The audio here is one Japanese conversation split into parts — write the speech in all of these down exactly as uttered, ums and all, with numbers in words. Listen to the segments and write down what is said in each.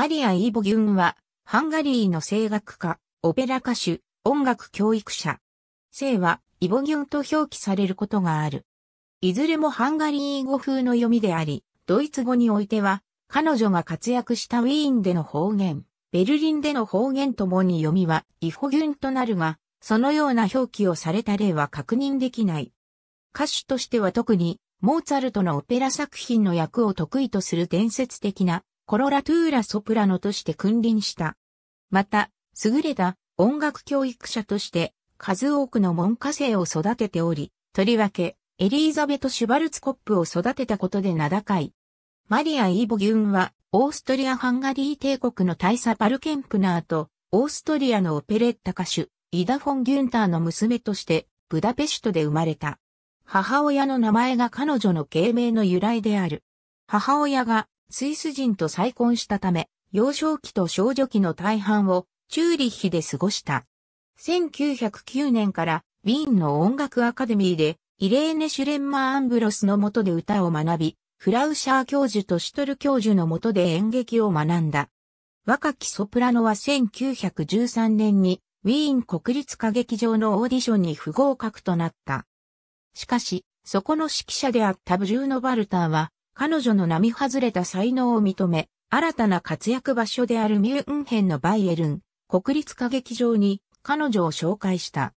マリア・イーボギュンは、ハンガリーの声楽家、オペラ歌手、音楽教育者。姓は、イボギュンと表記されることがある。いずれもハンガリー語風の読みであり、ドイツ語においては、彼女が活躍したウィーンでの方言、ベルリンでの方言ともに読みは、イフォギュンとなるが、そのような表記をされた例は確認できない。歌手としては特に、モーツァルトのオペラ作品の役を得意とする伝説的な、コロラトゥーラソプラノとして君臨した。また、優れた音楽教育者として、数多くの門下生を育てており、とりわけ、エリーザベト・シュバルツコップを育てたことで名高い。マリア・イーボギュンは、オーストリア・ハンガリー帝国の大佐パルケンプナーと、オーストリアのオペレッタ歌手、イダ・フォン・ギュンターの娘として、ブダペシュトで生まれた。母親の名前が彼女の芸名の由来である。母親がスイス人と再婚したため、幼少期と少女期の大半をチューリッヒで過ごした。せんきゅうひゃくきゅうねんからウィーンの音楽アカデミーでイレーネ・シュレンマー・アンブロスの下で歌を学び、フラウシャー教授とシュトル教授の下で演劇を学んだ。若きソプラノはせんきゅうひゃくじゅうさんねんにウィーン国立歌劇場のオーディションに不合格となった。しかし、そこの指揮者であったブルーノ・バルターは、彼女の並外れた才能を認め、新たな活躍場所であるミュンヘンのバイエルン、国立歌劇場に彼女を紹介した。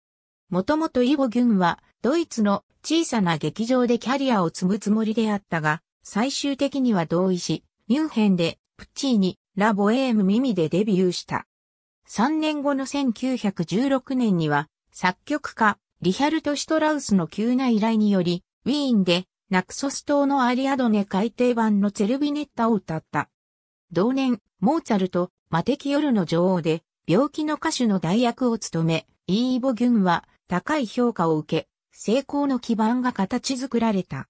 もともとイボギュンは、ドイツの小さな劇場でキャリアを積むつもりであったが、最終的には同意し、ミュンヘンで、プッチーニ、ラ・ボエーム耳でデビューした。さんねんごのせんきゅうひゃくじゅうろくねんには、作曲家、リヒャルト・シュトラウスの急な依頼により、ウィーンで、ナクソス島のアリアドネ改訂版のツェルビネッタを歌った。同年、モーツァルト、魔的夜の女王で、病気の歌手の代役を務め、イーボギュンは、高い評価を受け、成功の基盤が形作られた。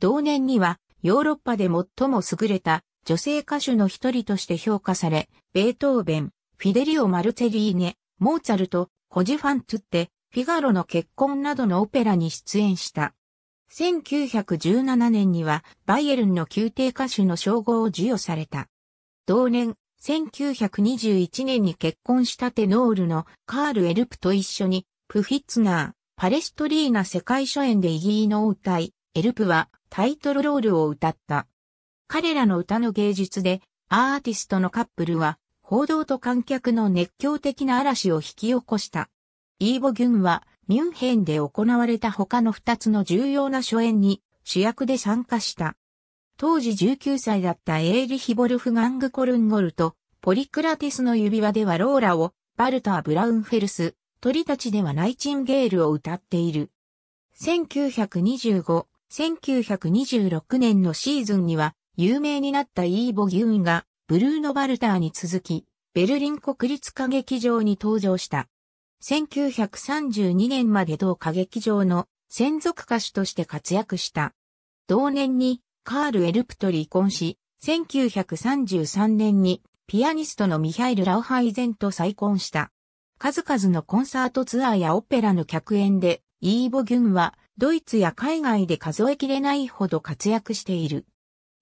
同年には、ヨーロッパで最も優れた女性歌手の一人として評価され、ベートーベン、フィデリオ・マルツェリーネ、モーツァルト、ホジ・ファンツッテ、フィガロの結婚などのオペラに出演した。せんきゅうひゃくじゅうななねんにはバイエルンの宮廷歌手の称号を授与された。同年、せんきゅうひゃくにじゅういちねんに結婚したテノールのカール・エルプと一緒にプフィッツナー、パレストリーナ世界初演でイギーノを歌い、エルプはタイトルロールを歌った。彼らの歌の芸術でアーティストのカップルは報道と観客の熱狂的な嵐を引き起こした。イーボギュンはミュンヘンで行われた他のふたつの重要な初演に主役で参加した。当時じゅうきゅうさいだったエーリヒ・ヴォルフガング・コルンゴルとポリクラテスの指輪ではローラを、バルター・ブラウンフェルス、鳥たちではナイチンゲールを歌っている。せんきゅうひゃくにじゅうご、せんきゅうひゃくにじゅうろくねんのシーズンには有名になったイーボギュンがブルーノ・バルターに続きベルリン国立歌劇場に登場した。せんきゅうひゃくさんじゅうにねんまで同歌劇場の専属歌手として活躍した。同年にカール・エルプと離婚し、せんきゅうひゃくさんじゅうさんねんにピアニストのミハイル・ラウハイゼンと再婚した。数々のコンサートツアーやオペラの客演で、イーボギュンはドイツや海外で数えきれないほど活躍している。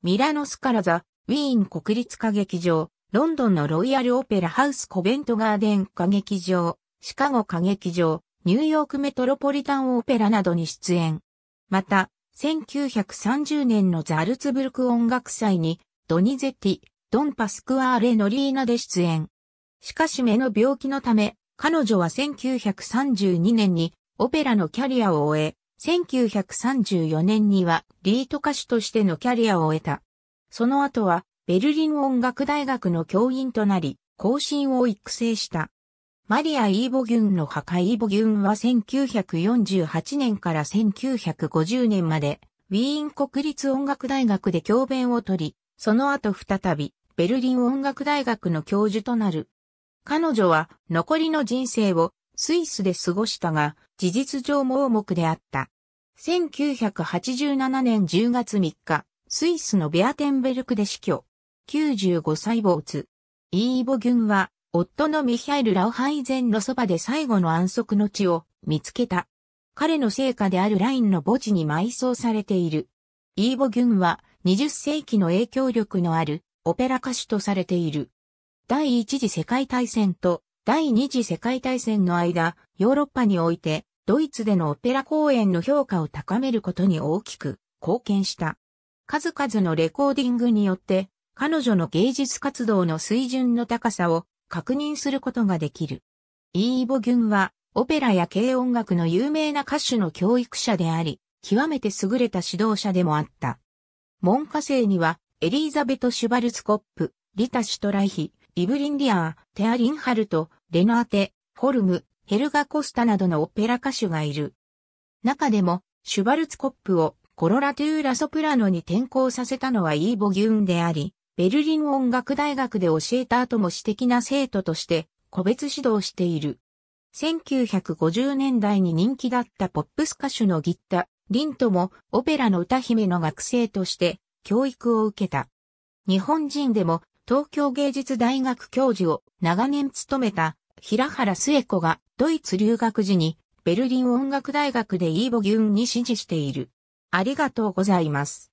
ミラノ・スカラ座、ウィーン国立歌劇場、ロンドンのロイヤル・オペラ・ハウス・コベント・ガーデン歌劇場、シカゴ歌劇場、ニューヨークメトロポリタンオペラなどに出演。また、せんきゅうひゃくさんじゅうねんのザルツブルク音楽祭に、ドニゼッティ、ドン・パスクアーレ・ノリーナで出演。しかし目の病気のため、彼女はせんきゅうひゃくさんじゅうにねんにオペラのキャリアを終え、せんきゅうひゃくさんじゅうよねんにはリート歌手としてのキャリアを終えた。その後は、ベルリン音楽大学の教員となり、後進を育成した。マリア・イーボギュンの墓イーボギュンはせんきゅうひゃくよんじゅうはちねんからせんきゅうひゃくごじゅうねんまでウィーン国立音楽大学で教鞭を取り、その後再びベルリン音楽大学の教授となる。彼女は残りの人生をスイスで過ごしたが、事実上盲目であった。せんきゅうひゃくはちじゅうななねんじゅうがつみっか、スイスのベアテンベルクで死去。きゅうじゅうごさい没。イーボギュンは、夫のミヒャイル・ラウハイゼンのそばで最後の安息の地を見つけた。彼の生家であるラインの墓地に埋葬されている。イーボギュンはにじゅっせいきの影響力のあるオペラ歌手とされている。第一次世界大戦と第二次世界大戦の間、ヨーロッパにおいて、ドイツでのオペラ公演の評価を高めることに大きく貢献した。数々のレコーディングによって、彼女の芸術活動の水準の高さを確認することができる。イーボ・ギュンは、オペラや軽音楽の有名な歌手の教育者であり、極めて優れた指導者でもあった。門下生には、エリーザベト・シュバルツコップ、リタ・シュトライヒ、イヴリン・ディアー、テア・リンハルト、レナーテ、ホルム、ヘルガ・コスタなどのオペラ歌手がいる。中でも、シュバルツコップをコロラ・トゥー・ラ・ソプラノに転校させたのはイーボ・ギュンであり、ベルリン音楽大学で教えた後も私的な生徒として個別指導している。せんきゅうひゃくごじゅうねんだいに人気だったポップス歌手のギッタ・リントもオペラの歌姫の学生として教育を受けた。日本人でも東京芸術大学教授を長年務めた平原末子がドイツ留学時にベルリン音楽大学でイーボ・ギュンに師事している。ありがとうございます。